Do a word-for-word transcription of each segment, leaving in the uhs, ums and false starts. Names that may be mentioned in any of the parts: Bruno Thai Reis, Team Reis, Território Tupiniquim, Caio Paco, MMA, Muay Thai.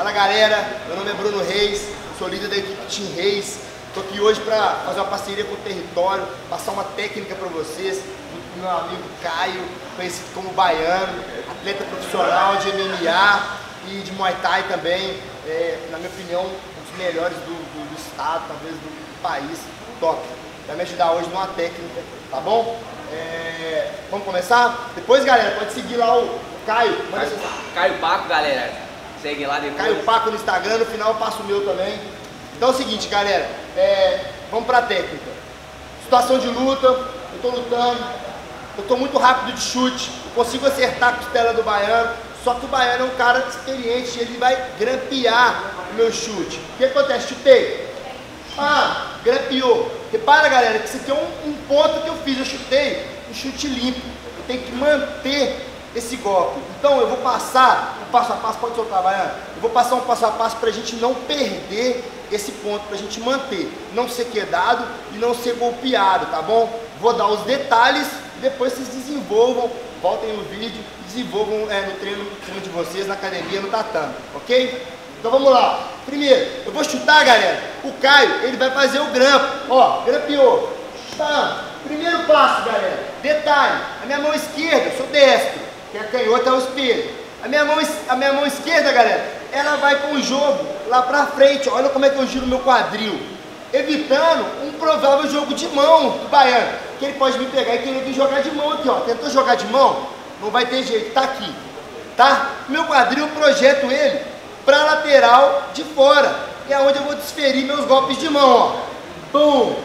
Fala galera, meu nome é Bruno Reis, sou líder da equipe Team Reis. Estou aqui hoje para fazer uma parceria com o Território, passar uma técnica para vocês, do meu amigo Caio, conhecido como Baiano, atleta profissional de M M A e de Muay Thai também, é, na minha opinião, um dos melhores do, do, do estado, talvez do, do país, top. Vai me ajudar hoje numa técnica, tá bom? É, vamos começar? Depois, galera, pode seguir lá o Caio. Caio, você... Caio Paco, galera. Segue lá depois. Caio Paco no Instagram, no final eu passo o meu também. Então é o seguinte, galera, é, vamos pra técnica. Situação de luta, eu tô lutando, eu tô muito rápido de chute, eu consigo acertar a costela do Baiano, só que o Baiano é um cara experiente, ele vai grampear o meu chute. O que acontece? Chutei. Ah, grampeou. Repara, galera, que isso aqui é um, um ponto que eu fiz, eu chutei um chute limpo. Eu tenho que manter esse golpe. Então eu vou passar um passo a passo, pode soltar, Baiano. Eu vou passar um passo a passo para a gente não perder esse ponto, para a gente manter, não ser quedado e não ser golpeado, tá bom? Vou dar os detalhes e depois vocês desenvolvam, voltem no vídeo, desenvolvam é, no treino de vocês, na academia, no tatame, ok? Então vamos lá. Primeiro, eu vou chutar, galera. O Caio, ele vai fazer o grampo. Ó, grampeou. Tá. Primeiro passo, galera. Detalhe, a minha mão esquerda, sou destro, que a canhota é o espelho. A minha mão, a minha mão esquerda, galera, ela vai com o jogo lá pra frente. Olha como é que eu giro meu quadril, evitando um provável jogo de mão do Baiano, que ele pode me pegar e querer me jogar de mão aqui, ó. Tentou jogar de mão, não vai ter jeito, tá aqui, tá? Meu quadril, projeto ele pra lateral de fora, e é onde eu vou desferir meus golpes de mão, ó. Bum!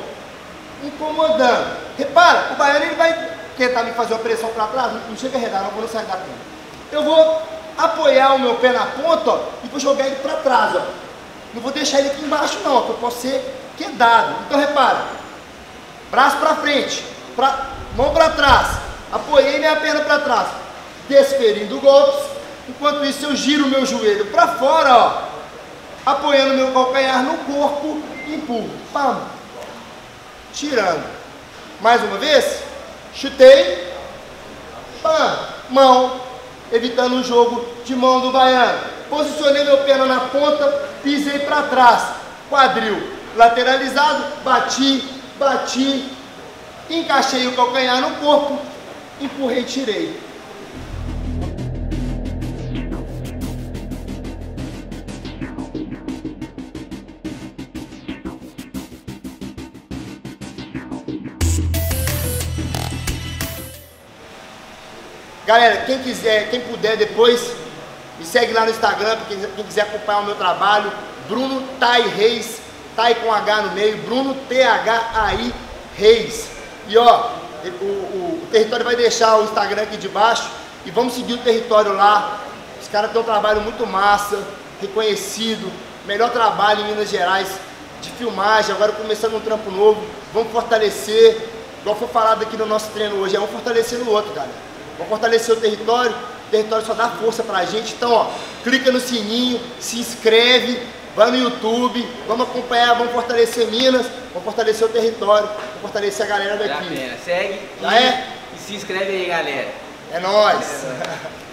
Incomodando. Repara, o Baiano, ele vai tentar me fazer uma pressão pra trás, não chega a arredar não, quando eu sair da ponta. Eu vou apoiar o meu pé na ponta, ó, e vou jogar ele pra trás, ó. Não vou deixar ele aqui embaixo não, porque eu posso ser quedado. Então repara, braço pra frente, pra... mão pra trás, apoiei minha perna pra trás, desferindo golpes. Enquanto isso eu giro o meu joelho pra fora, ó, apoiando o meu calcanhar no corpo, empurro, pam, tirando. Mais uma vez, chutei, pam, mão, evitando o jogo de mão do Baiano. Posicionei meu perna na ponta, pisei pra trás, quadril lateralizado, bati, bati, encaixei o calcanhar no corpo, empurrei, tirei. Galera, quem quiser, quem puder depois, me segue lá no Instagram, porque quem quiser acompanhar o meu trabalho, Bruno Thai Reis, Thai com H no meio, Bruno T H A I Reis. E ó, o, o, o Território vai deixar o Instagram aqui de baixo e vamos seguir o Território lá. Os caras têm um trabalho muito massa, reconhecido, melhor trabalho em Minas Gerais de filmagem, agora começando um trampo novo, vamos fortalecer, igual foi falado aqui no nosso treino hoje, é um fortalecendo o outro, galera. Vamos fortalecer o Território, o Território só dá força pra gente. Então, ó, clica no sininho, se inscreve, vai no YouTube, vamos acompanhar, vamos fortalecer Minas, vamos fortalecer o Território, vamos fortalecer a galera daqui. Já é, segue e, é? E se inscreve aí, galera. É nóis! É nóis.